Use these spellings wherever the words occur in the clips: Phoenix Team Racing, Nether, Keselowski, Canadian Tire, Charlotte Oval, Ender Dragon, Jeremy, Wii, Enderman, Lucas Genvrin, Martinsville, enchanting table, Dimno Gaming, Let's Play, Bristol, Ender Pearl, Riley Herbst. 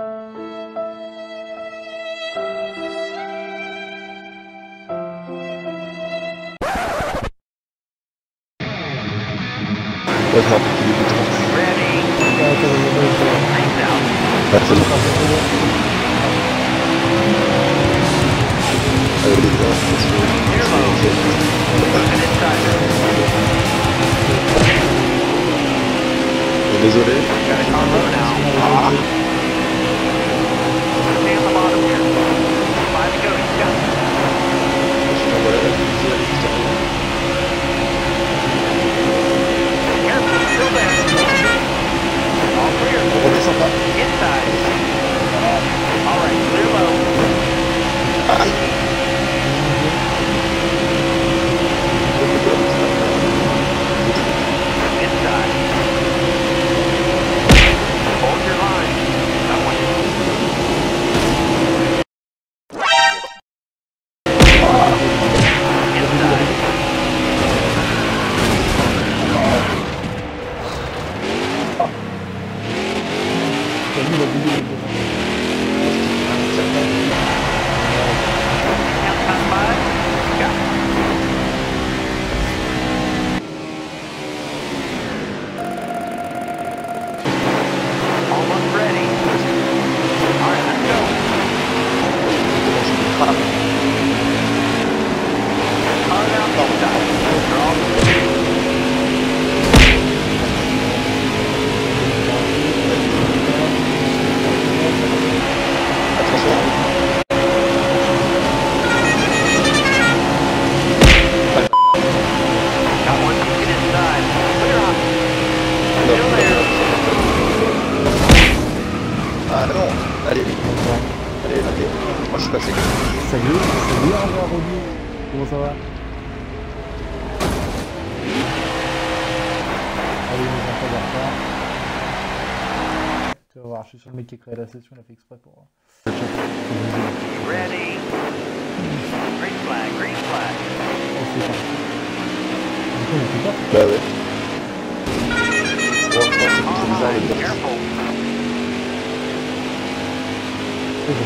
What happened to you? Ready. That's enough. I already lost this one. Désolé. On descend pas. Aïe. Le mec qui a créé la session, il a fait exprès pour... Ready. Green flag, green flag. Oh, c'est ça. Du coup, on fait pas. Bah ouais. Oh, c'est bizarre, les gars. Je vais rentrer,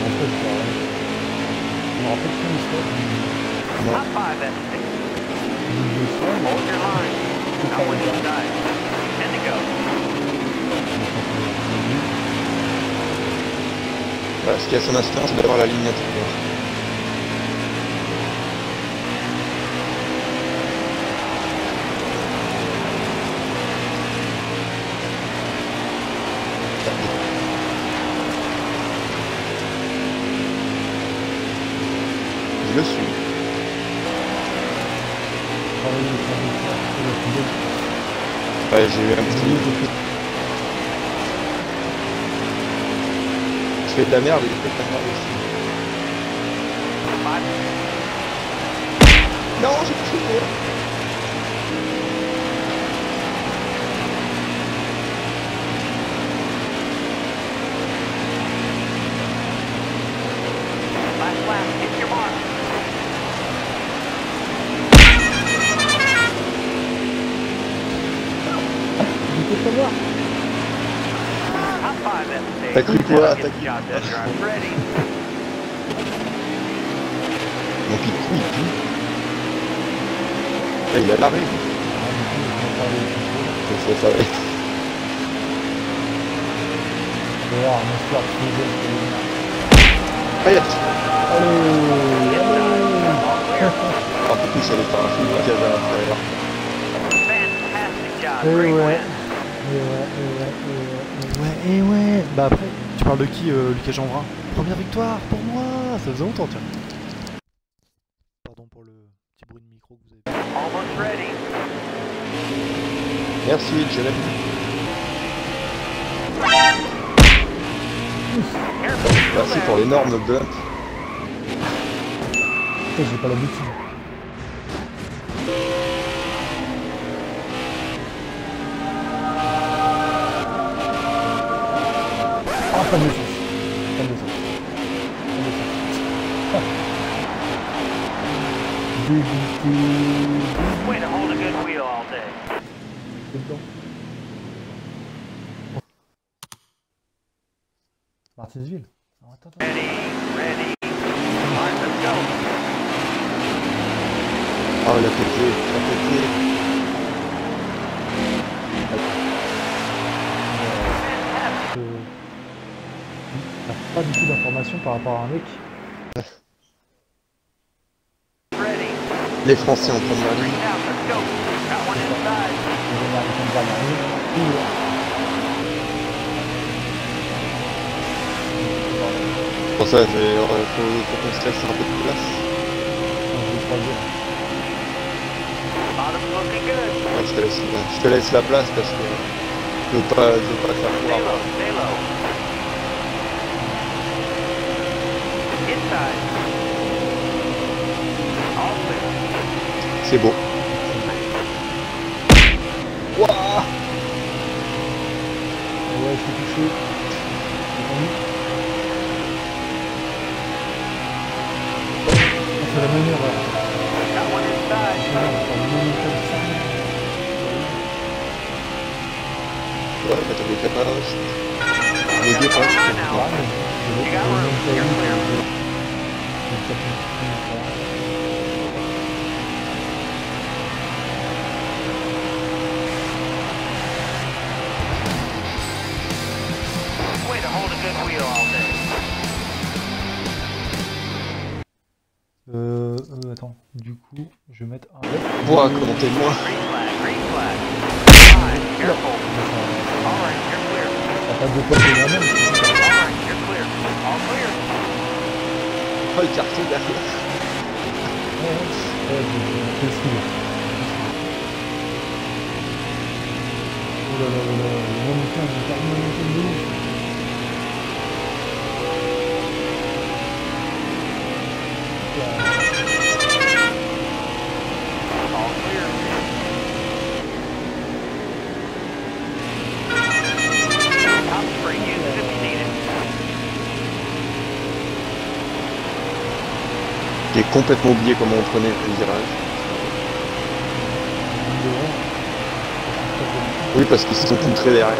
je crois. Je me rappelle plus une histoire. Top 5 at 6. Hold your line. I want you to die. And to go. Bah, ce qui a son instinct, c'est d'avoir la ligne à tout court. Je le suis. Ouais, j'ai eu un petit... Je fais de la merde, il fait de la merde aussi. Non, j'ai plus de merde. T'as cru quoi? T'as cru quoi? Mon picou, il pue. Il a l'arrêt. C'est ça, ouais. Allez, en plus, ça allait faire un film de gaz à l'intérieur. Et ouais. Bah après, tu parles de qui, Lucas Genvrin? Première victoire pour moi. Ça faisait longtemps, tiens. Pardon pour le petit bruit de micro que vous avez. Merci, Jeremy. Merci pour l'énorme bunt. Putain, j'ai pas l'habitude. Pas de sens. Martinsville. Oh, attends, attends. Ready. Oh, il a fait le jeu. Il a fait le jeu. Il n'a pas du tout d'informations par rapport à un mec. Les Français en première ligne. Pour ça, faut qu'on se laisse un peu de place. Ouais, je te laisse la place parce que je veux pas te faire voir. C'est beau. Wouah. Ouais, je suis touché. C'est la même erreur. Ouais, t'as des capaces. Les dépenses. Attends, du coup, je vais mettre un... Bois, commentez-moi. Oh, le carton derrière. Oh là là là là, j'ai complètement oublié comment on prenait le virage. Oui, parce qu'ils se sont poutrés derrière.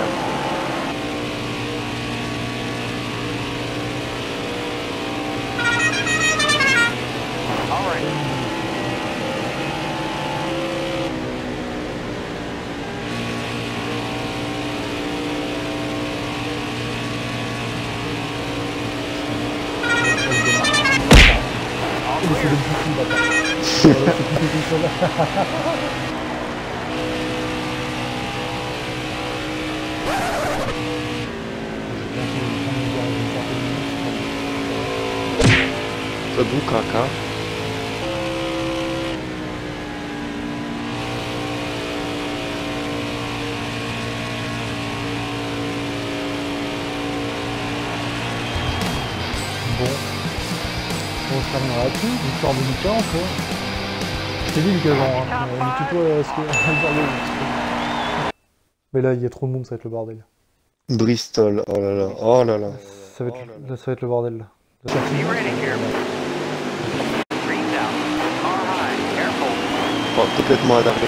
Bukaka. Bon, on se terminera là-dessus, victoire de Lucas encore. Je t'ai dit Lucas, genre, dis-toi ce que... Mais là, il y a trop de monde, ça va être le bordel. Bristol, oh là là, oh là là. Ça va être le bordel là. Complètement adapté.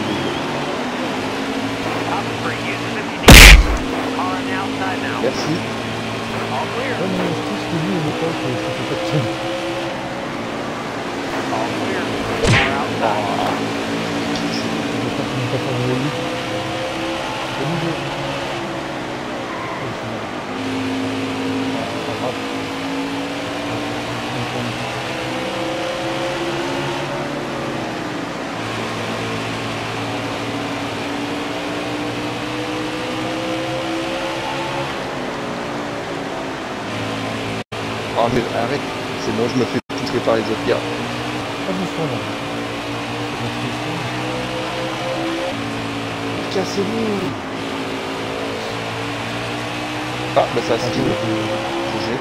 Merci. Ah mais arrête, c'est bon, je me fais poutrer par les autres gars. Ah bon, c'est bon. Cassez-vous. Ah bah ça se dit. Bougez.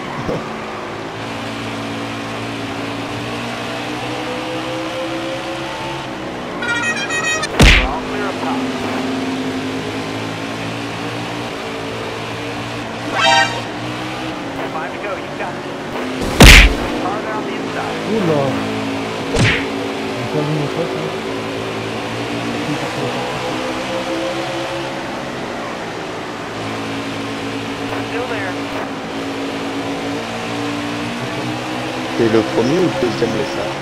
Still there. C'est le premier ou le deuxième message?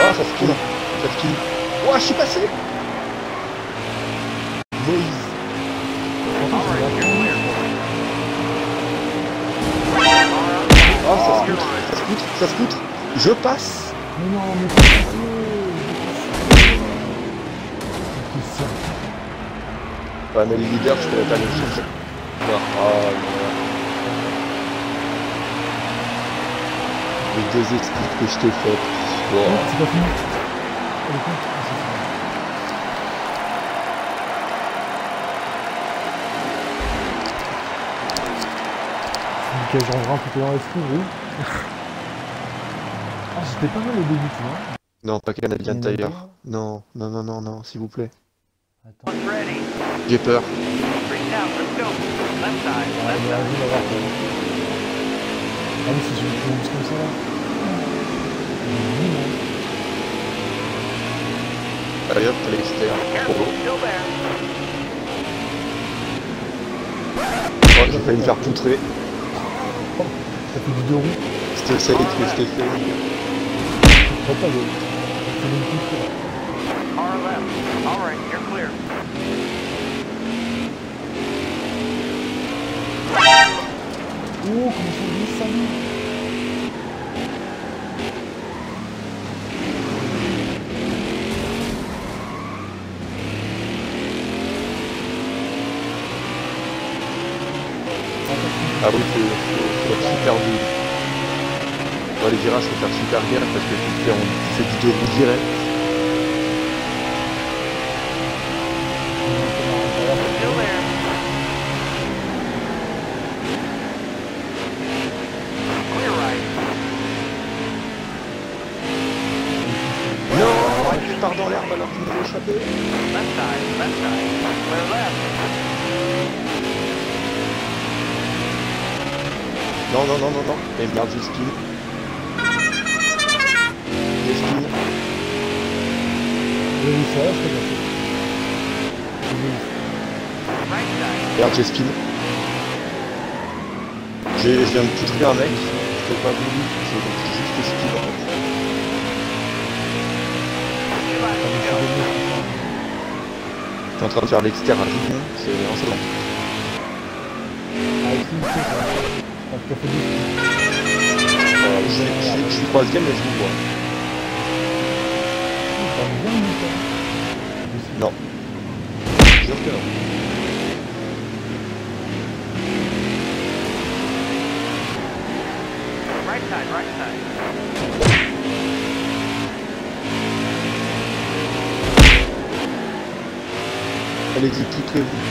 Oh, ça skille, ça skille. Oh, je suis passé. Moïse. Oh, ça scoute, ça scoute, ça scoute. Je passe. Mais non, mais pas. Ouais, mais le leader, je pourrais pas le changer. Les deux expliques que je t'ai faites. Wow. C'est pas fini. C'est Lucas Genvrin plutôt dans la foule, oui. Ah, j'étais pas mal au début, tu vois. Non, pas Canadian Tire. Non, non, non, non, non, s'il vous plaît. Attends. J'ai peur. Ah oui, c'est juste comme ça là. Allez hop, allez, c'était un gros. Oh, j'ai failli me faire poutrer. Oh, ça fait du 2 roues. C'était ça, les trucs que je t'ai fait. Oh, pas de... C'est une poutre là. Oh, comment je dis ça, lui? Ah oui, faut être super dur. Dans les virages, faut faire super bien parce que tu fais du 2 roues direct. Non, je pars dans l'herbe alors qu'il m'a échappé. Non, non, non, non, non. Et merde, j'ai skin. J'ai skin. J'ai vu ça, je t'ai passé. Merde, j'ai skin. Je viens de poutrer un mec. Je t'ai pas voulu. J'ai juste skin en fait. Je suis en train de faire l'extérieur. C'est insolent. Ah, ici, c'est ça. Je suis troisième et je vous vois. Non. Je jure que non. Right side, right side. Allez-y, quittez-vous.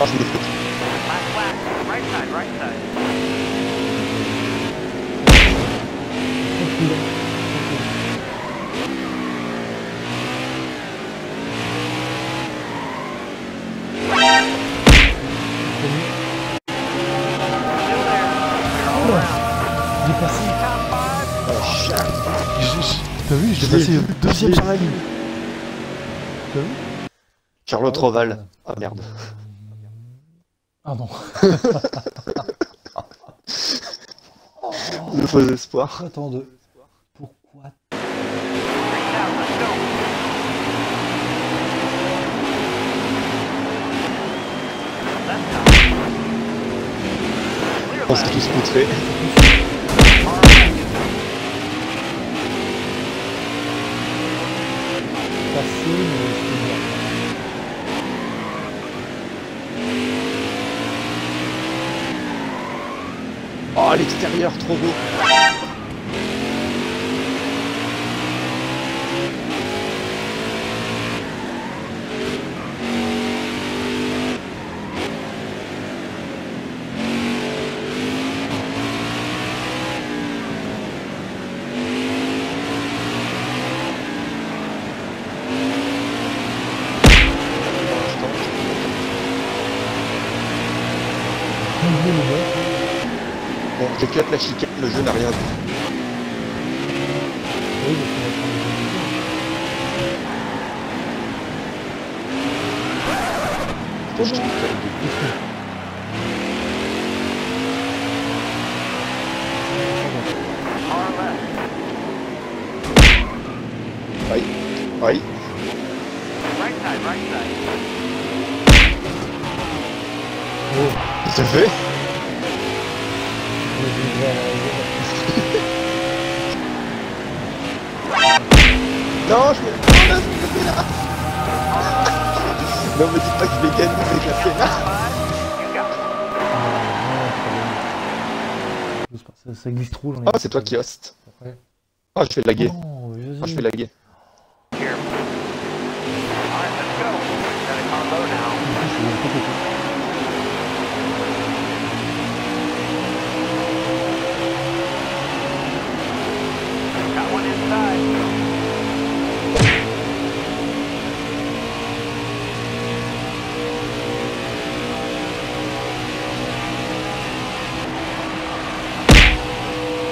Ah, je me fous. Il est passé. Oh, shit. T'as vu, j'ai passé le deuxième sur la ligne. T'as vu Charlotte Oval. Ah, merde. Ah non. Le faux espoir. Attends, de... Pourquoi? On s'est tous poutrés. Oh, l'extérieur, trop beau. Bon, je cut la chicane, le jeu n'a rien dit. Trop bien. Aïe, aïe. Oh, c'est fait. Non, je me là. Non, me dites pas que je vais gagner avec la Senna. Ça glisse trop. Ah, c'est toi qui host. Ah, je vais laguer. Ah, je vais laguer.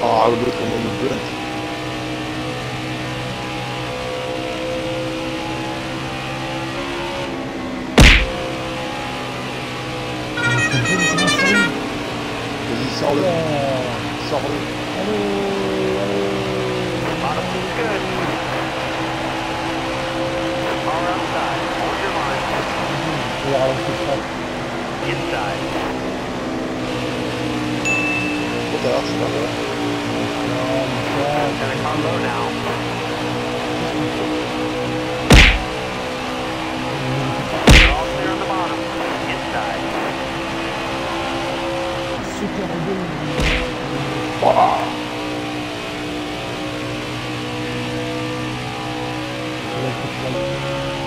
Oh, look at what you're doing. Vas-y, sors-le. Sors-le. Oh, t'as l'air, c'est pas vrai. Super beau.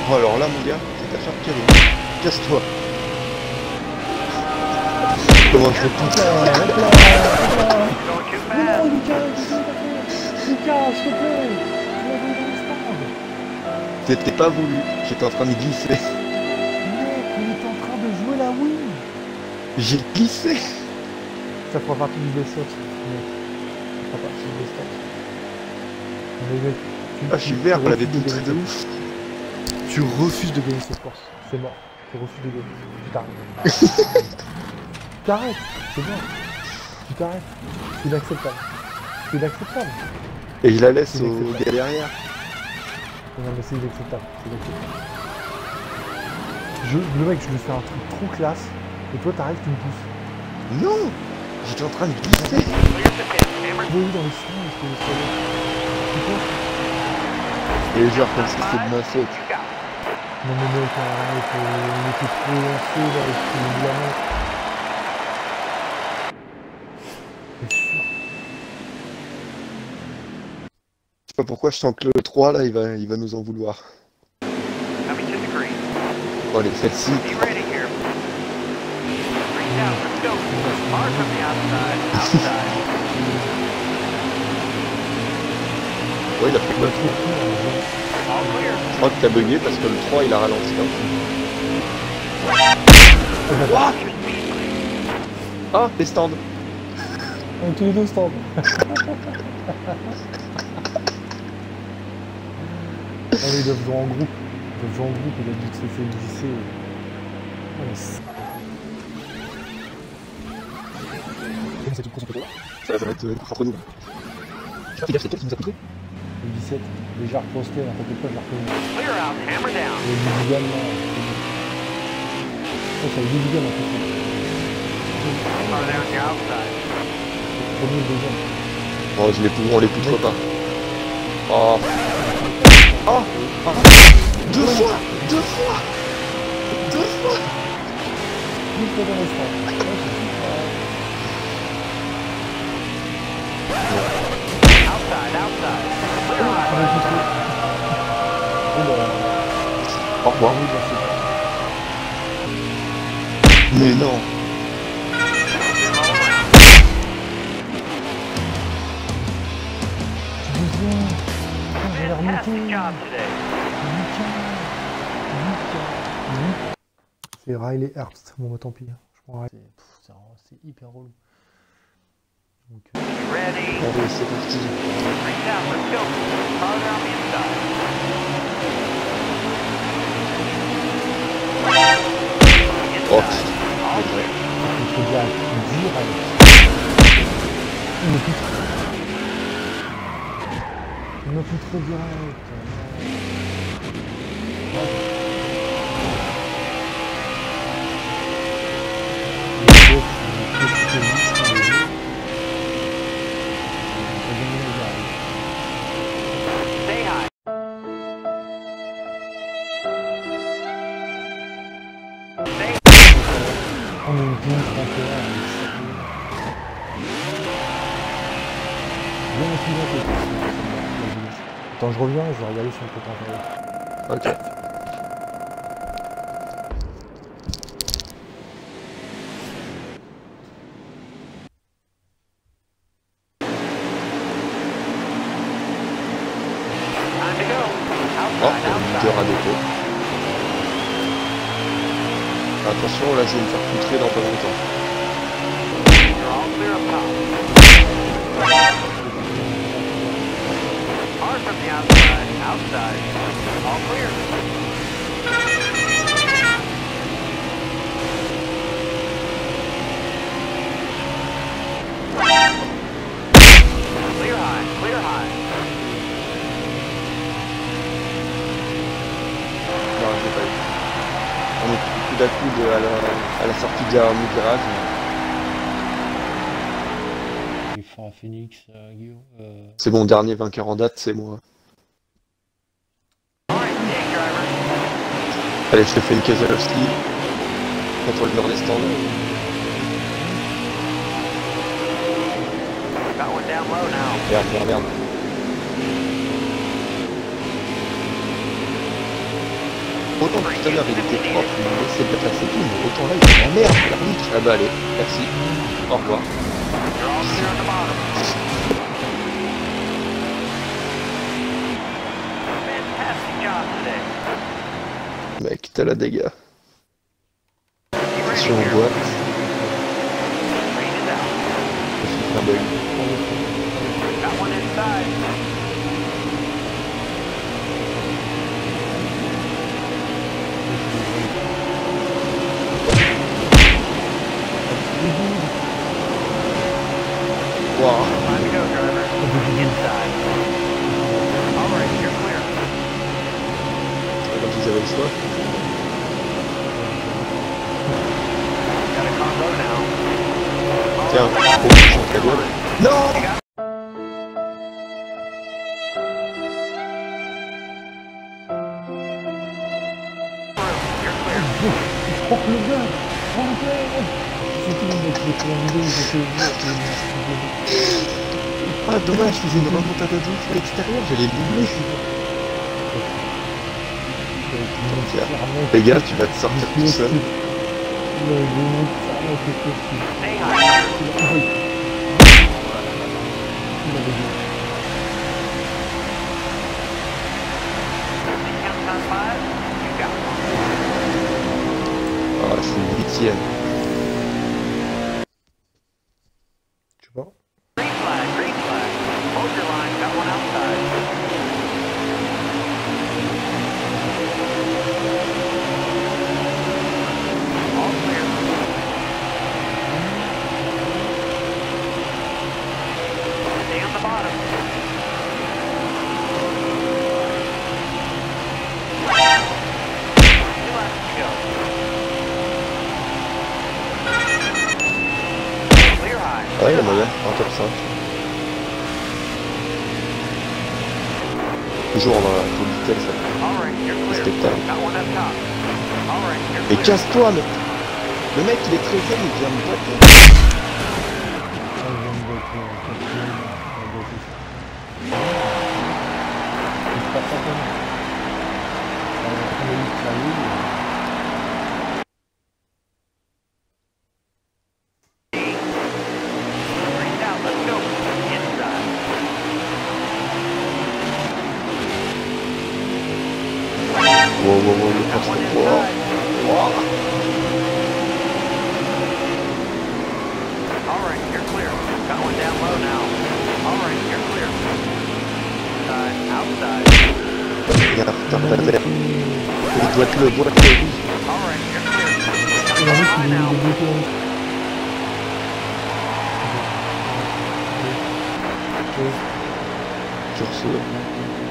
Oh, alors là mon gars, c'est à faire tirer. Casse-toi. Comment je fais tout? Non, Lucas, s'il te plaît, tu l'as voulu dans le stade. C'était pas voulu, j'étais en train de glisser. Mec, il était en train de jouer la Wii. J'ai glissé. Ça fera partie du best-of. Ça fera partie du best-of. Ah, je suis vert, on l'avait poutré de ouf. Tu refuses de gagner cette course, c'est mort. Tu refuses de gagner, tu t'arrêtes. T'arrêtes, c'est bien. Tu t'arrêtes. C'est inacceptable. C'est inacceptable. Et je la laisse au gars derrière. Non mais c'est inacceptable. C'est inacceptable. Le mec, je lui fais un truc trop classe. Et toi t'arrives, tu me pousses. Non, j'étais en train de glisser. Oui, dans le sang, je peux le sauver. Et genre comme si c'était de ma faute. Non mais mec, on était trop lancé dans les trucs de la main. Pourquoi je sens que le 3 là il va nous en vouloir. Oh les celle-ci. Ouais, il a pris le trou. Je crois que t'as bugué parce que le 3 il a ralenti comme ça. Ah, les stands. On est tous les deux stands. Ah oui, ils doivent jouer en groupe. Ils doivent jouer en groupe, ils doivent se faire glisser. Oh la s***. C'est une course en photo. Ça va être entre nous. Je sais pas, c'est quel qui nous a coûté. Le 17, déjà reposté, n'importe quoi, je la reconnais. Le Bidigan, là. Oh, c'est le Bidigan, en fait. Le premier, le deuxième. Oh, je l'ai on l'écoutera pas. Oh. Oh, oh. Deux fois. Au revoir. Mais non. C'est Riley Herbst, bon bah tant pis, je prends Riley. C'est hyper relou. Donc, Ready. Reach out, let's go. Hug on the inside. Il m'a pris trop direct. Quand je reviens, je vais regarder si on peut t'en parler. Ok. Oh, moteur à dépôt. Attention, là je vais me faire poutrer dans pas longtemps. Outside. All clear. Clear high. Clear high. Non, je l'ai pas eu. On est tout à coup à la sortie de la garage. Il faut un Phoenix, Guillaume. C'est bon, dernier vainqueur en date, c'est moi. Allez, je te fais une Keselowski, contrôle vers les stands. Merde, merde, merde. Autant que tout à l'heure il était propre, il m'a laissé déplacer tout, mais autant là il est en merde, l'arbitre. Ah bah allez, merci, au revoir. Mec, t'as la dégâts. Attention aux boîtes. Un bug. Wow. Ils avaient le choix. Tiens, oh, je chante la douane. Non! Je crois que le gars, ah, dommage, je faisais une remontade à de l'extérieur, j'allais l'oublier. Les gars, tu vas te sortir tout seul. Ah, je suis 8e. Tu vois? Ouais, il est mauvais, en top 5. Toujours dans la vitesse, ça. C'est spectacle. Mais casse-toi, mec. Le mec, il est très faible, il vient me taper. Regarde, putain, t'as l'air. Il doit te le voir. Je reçois.